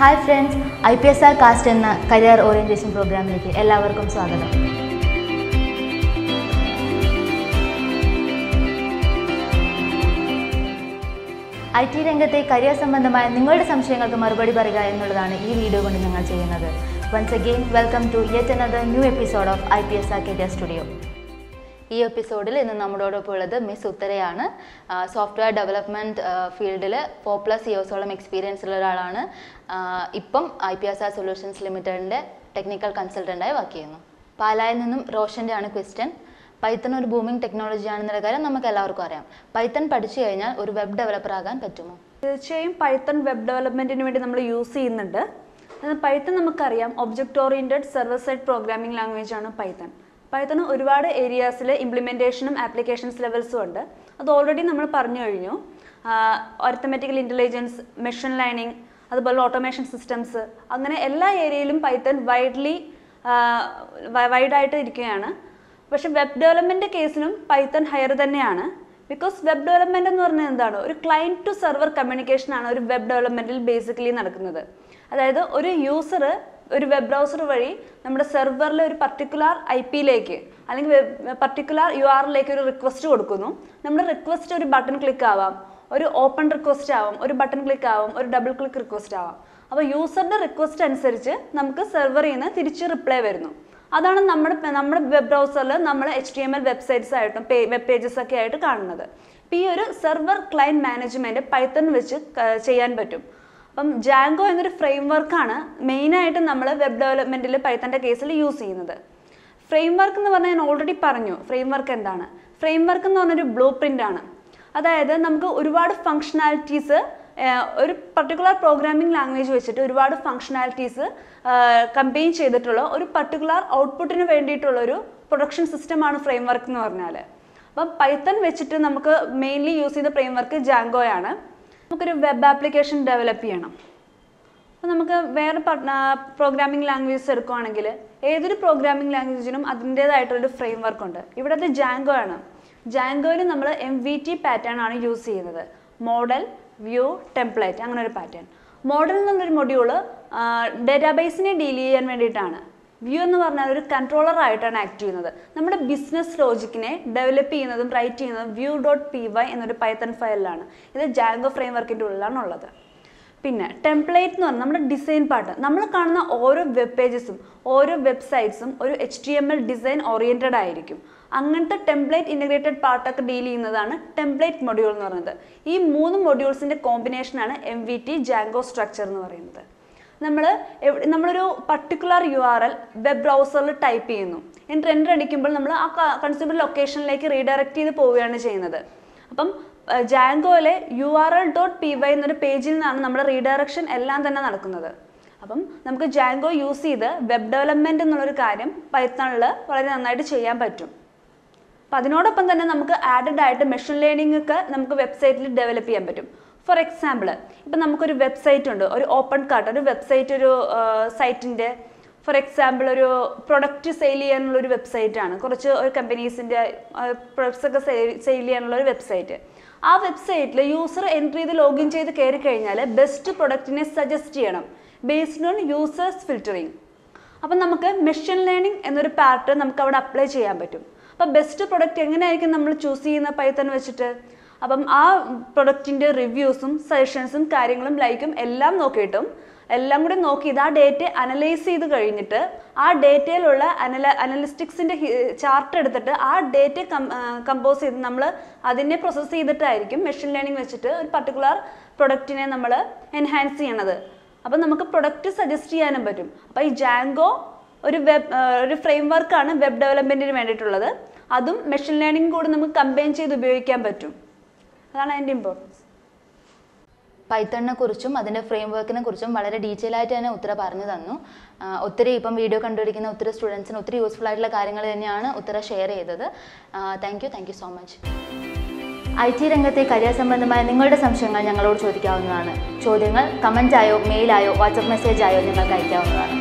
Hi friends, IPSR Cast and Career Orientation Program. എല്ലാവർക്കും സ്വാഗതം. IT രംഗത്തെ കരിയർ സംബന്ധമായ നിങ്ങളുടെ സംശയങ്ങൾക്ക് മറുപടി പറയുക എന്നുള്ളതാണ് ഈ വീഡിയോ കൊണ്ട് ഞങ്ങൾ ചെയ്യുന്നത്. Once again, welcome to yet another new episode of IPSR Career Studio. In this episode, we will talk about Miss Uttara, software development field, 4+ years of experience. Now, IPSR Solutions Limited technical consultant. Roshan is a question. Python is a booming technology. Python is a web developer. Python web development we use Python is object-oriented server-side programming language. Python is areas implementation and applications levels. That is already arithmetical intelligence, machine learning, automation systems. That all areas Python widely wide. But in web development case, Python is higher. Because web development is a client to server communication in web development basically. That is, a user in a web browser, we server a particular IP or particular URL request. We request a button click, an open request, a button click, a double click request. So, user request server reply. That's why we web browser HTML websites web pages. This is server client management in Python. Django is a framework that we use in web development in Python. Framework is already told. Framework is a blueprint. That is, we have functionalities in a particular programming language. We have functionalities combined with a particular output in production system. Framework. Python we mainly use the framework Django. We will develop a web application. We will develop programming language. Any programming language is a framework. Here is Django. Django is MVT pattern used. Model, View, Template. Pattern. Model is a module database. View is a controller. Our business logic is developed and write in view.py in Python file. This is Django framework. Then, template is a design part. We see all web pages, all websites, all HTML design oriented. The template integrated part is the template module. These three modules combination is MVT Django structure. We type particular URL web browser type. In trend radicable, we consumer location like redirect the poviana. Django URL.py in the page in redirection Elan than another. Django use the web development in the Python Patum. Padinoda we added machine learning website develop. For example, if we have a website, an open cart, a website site, for example, a product sale website, a company's products sale website. That website, user entry login the best product suggest based on users filtering. Then we apply machine learning pattern. The best product we choose in Python. Now, that product reviews, suggestions, and likes, all data analyze that data analytics chart, that data compose it, process it, machine learning a particular product enhance it. Then, we product suggest Django is a framework for web development. That's machine learning code combine. That is the importance. Python and its framework is very detailed. Video students useful share. Thank you so much. IT രംഗത്തെ career സംബന്ധമായ നിങ്ങളുടെ സംശയങ്ങൾ ഞങ്ങളോട് ചോദിക്കാവുന്നതാണ്. ചോദ്യങ്ങൾ comment ആയോ, mail ആയോ, WhatsApp message ആയോ നിങ്ങൾക്ക് അയക്കാവുന്നതാണ്.